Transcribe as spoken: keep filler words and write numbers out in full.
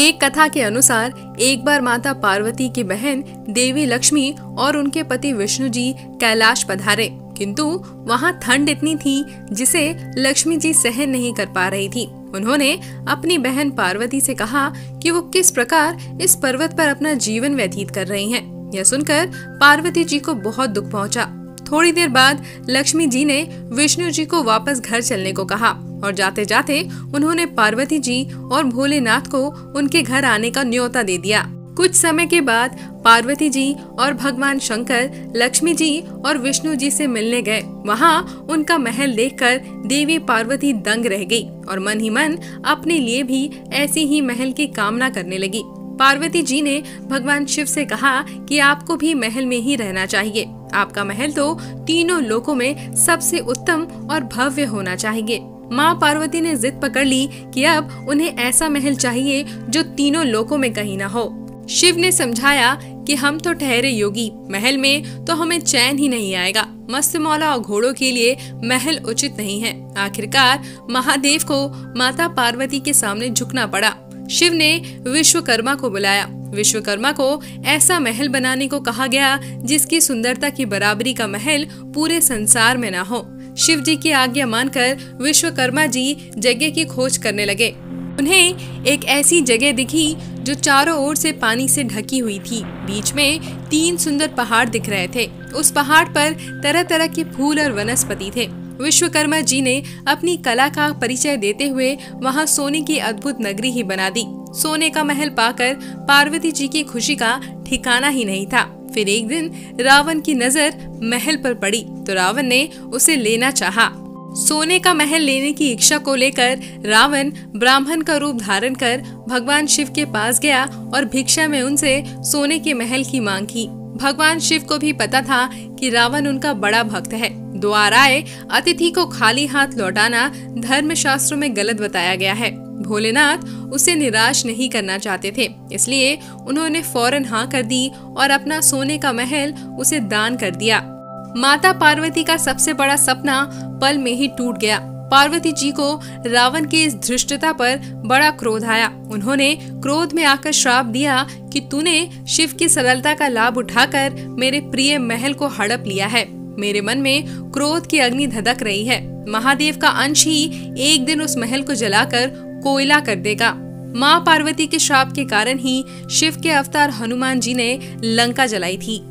एक कथा के अनुसार एक बार माता पार्वती की बहन देवी लक्ष्मी और उनके पति विष्णु जी कैलाश पधारे, किंतु वहां ठंड इतनी थी जिसे लक्ष्मी जी सहन नहीं कर पा रही थी। उन्होंने अपनी बहन पार्वती से कहा कि वो किस प्रकार इस पर्वत पर अपना जीवन व्यतीत कर रही हैं। यह सुनकर पार्वती जी को बहुत दुख पहुंचा। थोड़ी देर बाद लक्ष्मी जी ने विष्णु जी को वापस घर चलने को कहा और जाते जाते उन्होंने पार्वती जी और भोलेनाथ को उनके घर आने का न्योता दे दिया। कुछ समय के बाद पार्वती जी और भगवान शंकर लक्ष्मी जी और विष्णु जी से मिलने गए। वहाँ उनका महल देखकर देवी पार्वती दंग रह गई और मन ही मन अपने लिए भी ऐसी ही महल की कामना करने लगी। पार्वती जी ने भगवान शिव से कहा कि आपको भी महल में ही रहना चाहिए, आपका महल तो तीनों लोकों में सबसे उत्तम और भव्य होना चाहिए। माँ पार्वती ने जिद पकड़ ली कि अब उन्हें ऐसा महल चाहिए जो तीनों लोकों में कहीं न हो। शिव ने समझाया कि हम तो ठहरे योगी, महल में तो हमें चैन ही नहीं आएगा। मस्त मौला और घोड़ों के लिए महल उचित नहीं है। आखिरकार महादेव को माता पार्वती के सामने झुकना पड़ा। शिव ने विश्वकर्मा को बुलाया। विश्वकर्मा को ऐसा महल बनाने को कहा गया जिसकी सुंदरता की बराबरी का महल पूरे संसार में न हो। शिव जी की आज्ञा मानकर विश्वकर्मा जी जगह की खोज करने लगे। उन्हें एक ऐसी जगह दिखी जो चारों ओर से पानी से ढकी हुई थी। बीच में तीन सुंदर पहाड़ दिख रहे थे। उस पहाड़ पर तरह तरह के फूल और वनस्पति थे। विश्वकर्मा जी ने अपनी कला का परिचय देते हुए वहां सोने की अद्भुत नगरी ही बना दी। सोने का महल पाकर पार्वती जी की खुशी का ठिकाना ही नहीं था। फिर एक दिन रावण की नजर महल पर पड़ी तो रावण ने उसे लेना चाहा। सोने का महल लेने की इच्छा को लेकर रावण ब्राह्मण का रूप धारण कर भगवान शिव के पास गया और भिक्षा में उनसे सोने के महल की मांग की। भगवान शिव को भी पता था कि रावण उनका बड़ा भक्त है। द्वारा आए अतिथि को खाली हाथ लौटाना धर्म शास्त्रों में गलत बताया गया है। भोलेनाथ उसे निराश नहीं करना चाहते थे, इसलिए उन्होंने फौरन हाँ कर दी और अपना सोने का महल उसे दान कर दिया। माता पार्वती का सबसे बड़ा सपना पल में ही टूट गया। पार्वती जी को रावण की इस धृष्टता पर बड़ा क्रोध आया। उन्होंने क्रोध में आकर श्राप दिया कि तूने शिव की सरलता का लाभ उठाकर मेरे प्रिय महल को हड़प लिया है। मेरे मन में क्रोध की अग्नि धधक रही है। महादेव का अंश ही एक दिन उस महल को जलाकर कोयला कर देगा। माँ पार्वती के श्राप के कारण ही शिव के अवतार हनुमान जी ने लंका जलाई थी।